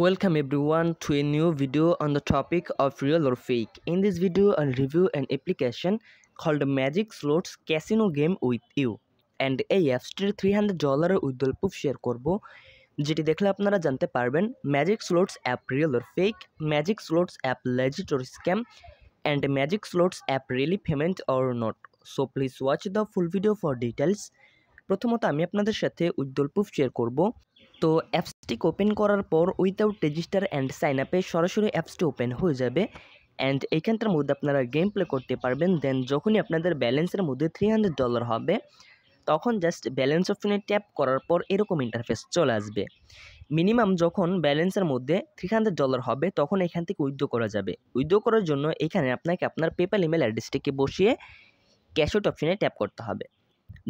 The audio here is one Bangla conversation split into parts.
Welcome everyone to a new video on the topic of real or fake. In this video I'll review an application called Magic Slots Casino Game with you and এই অ্যাপসটির $300 উইথড্রল প্রুফ শেয়ার করব যেটি দেখলে আপনারা জানতে পারবেন Magic Slots app real or fake, Magic Slots app legit or scam and Magic Slots app really payment or not. So please watch the full video for details. প্রথমত আমি আপনাদের সাথে উইথড্রল প্রুফ শেয়ার করব তো অ্যাপসটি ওপেন করার পর উইদাউট রেজিস্টার এন্ড সাইন আপে সরাসরি অ্যাপসটি ওপেন হয়ে যাবে এন্ড এইখানটার মধ্যে আপনারা গেম প্লে করতে পারবেন দেন যখনই আপনাদের ব্যালেন্সের মধ্যে $300 হবে তখন জাস্ট ব্যালেন্স অপশনে ট্যাপ করার পর এরকম ইন্টারফেস চলে আসবে মিনিমাম যখন ব্যালেন্সের মধ্যে $300 হবে তখন এখান থেকে উইথড্র করা যাবে উইথড্র করার জন্য এখানে আপনাকে আপনার পেপ্যাল ইমেল অ্যাড্রেসটিকে বসিয়ে ক্যাশ আউট অপশনে ট্যাপ করতে হবে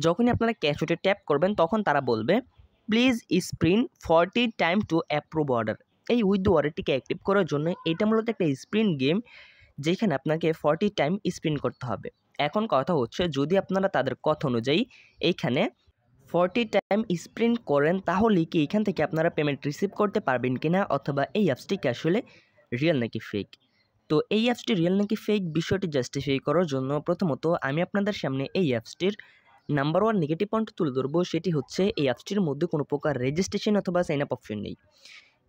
যখনই আপনারা ক্যাশ আউটে ট্যাপ করবেন তখন তারা বলবে Please sprint 40 time to approve order. এই উইথড্র অর্ডারটিকে অ্যাক্টিভ করার জন্য এটা মূলত একটা স্প্রিন্ট গেম যেখানে আপনাকে 40 টাইম স্প্রিন্ট করতে হবে এখন কথা হচ্ছে যদি আপনারা তাদের কথা অনুযায়ী এইখানে 40 টাইম স্প্রিন্ট করেন তাহলে কি এখান থেকে আপনারা পেমেন্ট রিসিভ করতে পারবেন কিনা অথবা এই অ্যাপসটি আসলে রিয়েল নাকি ফেক তো এই অ্যাপসটি রিয়েল নাকি ফেক বিষয়টি জাস্টিফাই করার জন্য প্রথমত আমি আপনাদের সামনে এই অ্যাপসটির নাম্বার 1 নেগেটিভ পয়েন্ট তুলে ধরব সেটি হচ্ছে এই অ্যাপসটির মধ্যে কোনো প্রকার রেজিস্ট্রেশন অথবা সাইন আপ অপশন নেই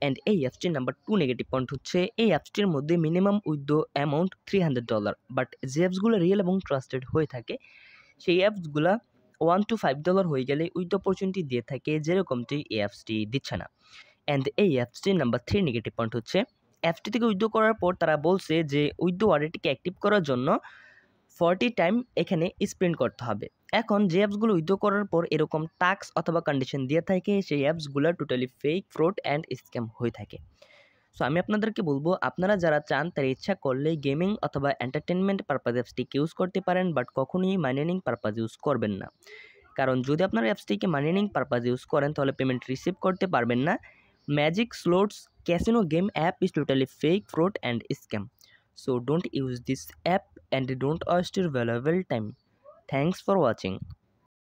এন্ড এই অ্যাপসটির নাম্বার 2 নেগেটিভ পয়েন্ট হচ্ছে এই অ্যাপসটির মধ্যে মিনিমাম উইথড্র অ্যামাউন্ট $300 বাট যে অ্যাপসগুলো রিয়েল এবং ট্রাস্টেড হয়ে থাকে সেই অ্যাপসগুলো $1 to $5 হয়ে গেলে উইথড্র অপরচুনিটি দিয়ে থাকে যেরকমটি এই অ্যাপসটি দিচ্ছে না এন্ড এই অ্যাপসটির নাম্বার 3 নেগেটিভ পয়েন্ট হচ্ছে অ্যাপসটি থেকে উইথড্র করার পর তারা বলছে যে উইথড্র ওয়ালেটটিকে অ্যাক্টিভ করার জন্য 40 টাইম এখানে স্প্রিন্ট করতে হবে এখন যে অ্যাপসগুলো উইথড্র করার পর এরকম টাস্ক অথবা কন্ডিশন দিয়ে থাকে সেই অ্যাপসগুলো totally fake fraud and scam হয়ে থাকে সো আমি আপনাদেরকে বলবো আপনারা যারা চান তারা ইচ্ছা করলে গেমিং অথবা এন্টারটেইনমেন্ট পারপাস অ্যাপসটিকে ইউজ করতে পারেন বাট কখনোই মাইনিং পারপাস ইউজ করবেন না কারণ যদি আপনারা অ্যাপসটিকে মাইনিং পারপাস ইউজ করেন তাহলে পেমেন্ট রিসিভ করতে পারবেন না magic slots casino game app is totally fake fraud and scam So don't use this app and don't waste your valuable time. Thanks for watching.